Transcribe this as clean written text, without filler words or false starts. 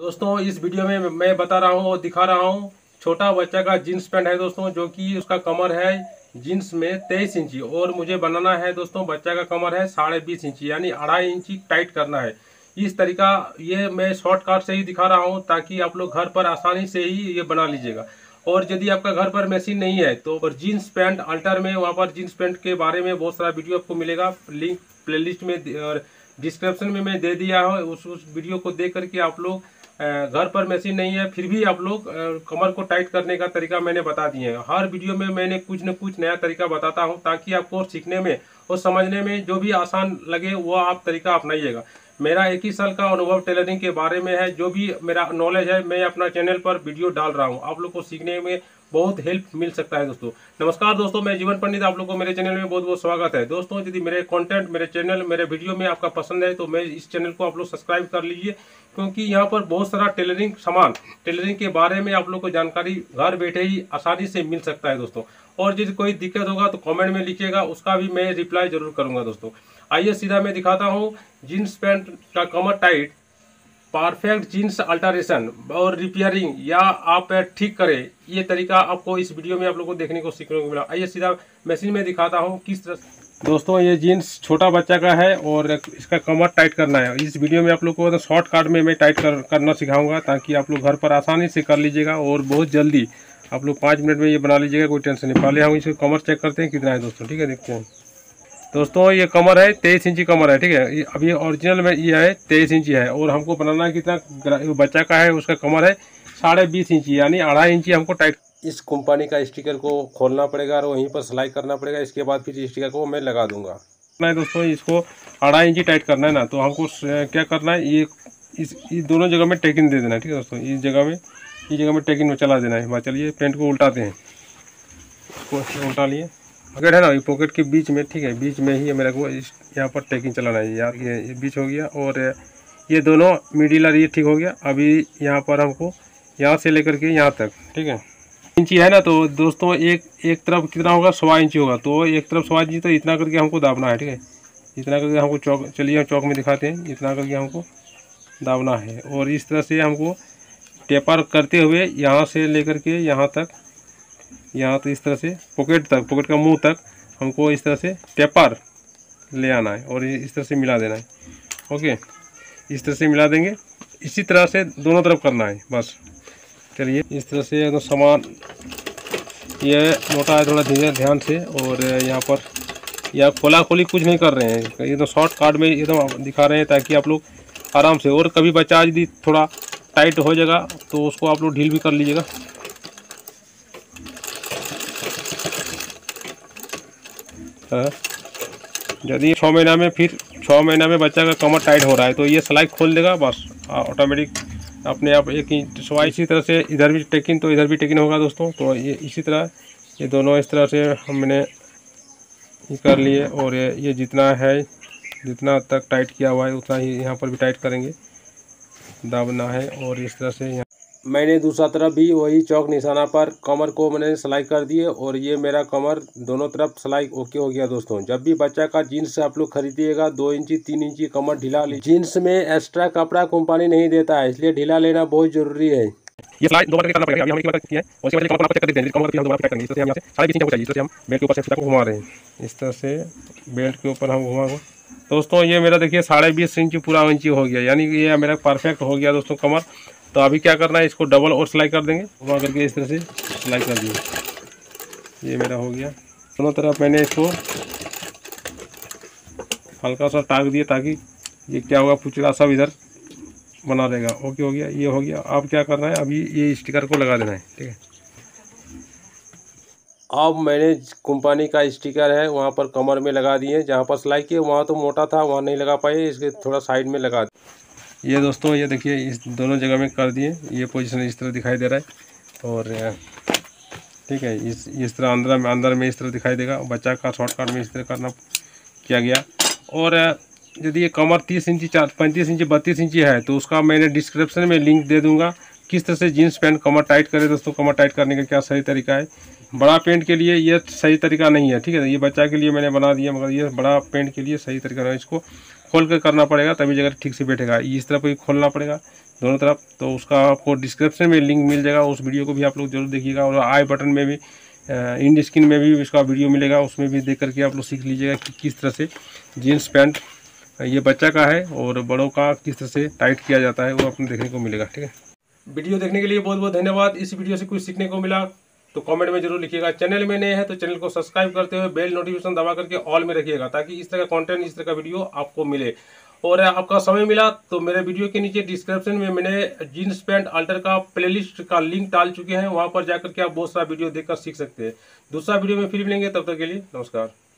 दोस्तों इस वीडियो में मैं बता रहा हूँ और दिखा रहा हूँ छोटा बच्चा का जीन्स पैंट है दोस्तों, जो कि उसका कमर है जीन्स में 23 इंची और मुझे बनाना है दोस्तों बच्चा का कमर है 20.5 इंची यानी 2.5 इंची टाइट करना है। इस तरीका ये मैं शॉर्टकट से ही दिखा रहा हूँ ताकि आप लोग घर पर आसानी से ही ये बना लीजिएगा। और यदि आपका घर पर मशीन नहीं है तो जीन्स पैंट अल्टर में वहाँ पर जीन्स पैंट के बारे में बहुत सारा वीडियो आपको मिलेगा, लिंक प्लेलिस्ट में और डिस्क्रिप्शन में मैं दे दिया है। उस वीडियो को देख करके आप लोग घर पर मशीन नहीं है फिर भी आप लोग कमर को टाइट करने का तरीका मैंने बता दिए हैं। हर वीडियो में मैंने कुछ न कुछ नया तरीका बताता हूं ताकि आपको सीखने में और समझने में जो भी आसान लगे वो आप तरीका अपनाइएगा। मेरा 21 साल का अनुभव टेलरिंग के बारे में है, जो भी मेरा नॉलेज है मैं अपना चैनल पर वीडियो डाल रहा हूँ, आप लोग को सीखने में बहुत हेल्प मिल सकता है दोस्तों। नमस्कार दोस्तों, मैं जीवन पंडित, आप लोग को मेरे चैनल में बहुत बहुत स्वागत है दोस्तों। यदि मेरे कंटेंट मेरे चैनल मेरे वीडियो में आपका पसंद है तो मैं इस चैनल को आप लोग सब्सक्राइब कर लीजिए, क्योंकि यहाँ पर बहुत सारा टेलरिंग सामान टेलरिंग के बारे में आप लोग को जानकारी घर बैठे ही आसानी से मिल सकता है दोस्तों। और यदि कोई दिक्कत होगा तो कॉमेंट में लिखिएगा, उसका भी मैं रिप्लाई जरूर करूँगा दोस्तों। आइए सीधा मैं दिखाता हूँ जीन्स पैंट का कमर टाइट परफेक्ट जीन्स अल्टरेशन और रिपेयरिंग या आप ठीक करें, ये तरीका आपको इस वीडियो में आप लोगों को देखने को सीखने को मिला। आइए सीधा मशीन में दिखाता हूँ किस तरह। दोस्तों ये जीन्स छोटा बच्चा का है और इसका कमर टाइट करना है। इस वीडियो में आप लोग को शॉर्टकट में मैं टाइट करना सिखाऊंगा ताकि आप लोग घर पर आसानी से कर लीजिएगा और बहुत जल्दी आप लोग 5 मिनट में ये बना लीजिएगा, कोई टेंशन नहीं। पहले हम इसको कमर चेक करते हैं कितना है दोस्तों, ठीक है देखते हैं। दोस्तों ये कमर है 23 इंची कमर है, ठीक है। अब ये ओरिजिनल में ये है 23 इंची है और हमको बनाना है कितना बच्चा का है उसका कमर है 20.5 इंची यानी 2.5 इंची हमको टाइट। इस कंपनी का स्टिकर को खोलना पड़ेगा और वहीं पर सिलाई करना पड़ेगा, इसके बाद फिर स्टिकर को मैं लगा दूंगा। नहीं दोस्तों इसको 2.5 इंची टाइट करना है ना, तो हमको क्या करना है ये इस दोनों जगह में टेकिन दे देना है, ठीक है दोस्तों। इस जगह में टेकिन में चला देना है। चलिए पेंट को उल्टाते हैं, इसको उल्टा लिए अगर है ना ये पॉकेट के बीच में, ठीक है बीच में ही मेरे को इस यहाँ पर टेकिंग चलाना है यार। ये बीच हो गया और ये दोनों मिडिलर ये ठीक हो गया। अभी यहाँ पर हमको यहाँ से लेकर के यहाँ तक, ठीक है इंची है ना, तो दोस्तों एक तरफ कितना होगा 1.25 इंची होगा, तो एक तरफ 1.25 इंची तो इतना करके हमको दाबना है, ठीक है इतना करके हमको चौक, चलिए हम चौक में दिखाते हैं। इतना करके हमको दाबना है और इस तरह से हमको टेपर करते हुए यहाँ से लेकर के यहाँ तक, यहाँ तो इस तरह से पॉकेट तक पॉकेट का मुंह तक हमको इस तरह से टेपर ले आना है और इस तरह से मिला देना है। ओके इस तरह से मिला देंगे, इसी तरह से दोनों तरफ करना है बस। चलिए इस तरह से एकदम सामान ये मोटा है थोड़ा, धीरे ध्यान से। और यहाँ पर यह खोला खोली कुछ नहीं कर रहे हैं, एकदम शॉर्टकट में एकदम दिखा रहे हैं ताकि आप लोग आराम से। और कभी बच्चा यदि थोड़ा टाइट हो जाएगा तो उसको आप लोग ढील भी कर लीजिएगा। यदि 6 महीना में फिर 6 महीना में बच्चा का कमर टाइट हो रहा है तो ये सिलाई खोल देगा बस, ऑटोमेटिक अपने आप 1 इंच। इसी तरह से इधर भी टेकिन तो इधर भी टेकिन होगा दोस्तों। तो ये इसी तरह ये दोनों इस तरह से हमने कर लिए और ये जितना है जितना तक टाइट किया हुआ है उतना ही यहाँ पर भी टाइट करेंगे, दाबना है। और इस तरह से मैंने दूसरा तरफ भी वही चौक निशाना पर कमर को मैंने सिलाई कर दिए और ये मेरा कमर दोनों तरफ सिलाई ओके हो गया दोस्तों। जब भी बच्चा का जीन्स आप लोग खरीदिएगा 2 इंची 3 इंची कमर ढीला ले। जीन्स में एक्स्ट्रा कपड़ा कंपनी नहीं देता है, इसलिए ढीला लेना बहुत जरूरी है। ये सिलाई दो बार करना पड़ेगा, हम एक बार करते हैं और इसके बाद चेक कर देते हैं कमर पे, हम दोबारा चेक करेंगे। इससे हम यहां से 2.5 इंच चाहिए, इससे हम बेल्ट के ऊपर से फीता को घुमा रहे हैं, इस तरह से बेल्ट के ऊपर हम घुमाएंगे दोस्तों। ये मेरा देखिए 20.5 इंच पूरा इंच हो गया, यानी ये मेरा परफेक्ट हो गया दोस्तों कमर। तो अभी क्या करना है, इसको डबल और सिलाई कर देंगे, घुमा करके इस तरह से सिलाई कर दिए। ये मेरा हो गया, दोनों तरफ मैंने इसको हल्का सा टाक दिया ताकि ये क्या होगा पुचड़ा सब इधर बना देगा। ओके हो गया, ये हो गया। अब क्या करना है, अभी ये स्टिकर को लगा देना है, ठीक है। अब मैंने कंपनी का स्टिकर है वहाँ पर कमर में लगा दिए, जहाँ पर सिलाई किए वहाँ तो मोटा था वहाँ नहीं लगा पाए, इसके थोड़ा साइड में लगा दिए। ये दोस्तों ये देखिए इस दोनों जगह में कर दिए, ये पोजीशन इस तरह दिखाई दे रहा है और ठीक है इस तरह अंदर में इस तरह दिखाई देगा। बच्चा का शॉर्टकट में इस तरह करना किया गया। और यदि ये कमर 30 इंची 35 इंची 32 इंची है तो उसका मैंने डिस्क्रिप्शन में लिंक दे दूँगा किस तरह से जीन्स पैंट कमर टाइट करे दोस्तों। कमर टाइट करने का क्या सही तरीका है, बड़ा पेंट के लिए ये सही तरीका नहीं है, ठीक है। ये बच्चा के लिए मैंने बना दिया मगर ये बड़ा पेंट के लिए सही तरीका नहीं है। इसको खोल कर करना पड़ेगा तभी जाकर ठीक से बैठेगा। इस तरफ ही खोलना पड़ेगा दोनों तरफ। तो उसका आपको डिस्क्रिप्शन में लिंक मिल जाएगा, उस वीडियो को भी आप लोग जरूर देखिएगा। और आई बटन में भी, इंड स्किन में भी उसका वीडियो मिलेगा, उसमें भी देख करके आप लोग सीख लीजिएगा कि किस तरह से जीन्स पैंट ये बच्चा का है और बड़ों का किस तरह से टाइट किया जाता है, वो आपको देखने को मिलेगा। ठीक है, वीडियो देखने के लिए बहुत बहुत धन्यवाद। इस वीडियो से कुछ सीखने को मिला तो कमेंट में जरूर लिखिएगा। चैनल में नए हैं तो चैनल को सब्सक्राइब करते हुए बेल नोटिफिकेशन दबा करके ऑल में रखिएगा, ताकि इस तरह का कंटेंट, इस तरह का वीडियो आपको मिले। और आपका समय मिला तो मेरे वीडियो के नीचे डिस्क्रिप्शन में मैंने जीन्स पैंट अल्टर का प्लेलिस्ट का लिंक डाल चुके हैं, वहाँ पर जाकर के आप बहुत सारा वीडियो देखकर सीख सकते हैं। दूसरा वीडियो में फिर मिलेंगे, तब तक के लिए नमस्कार।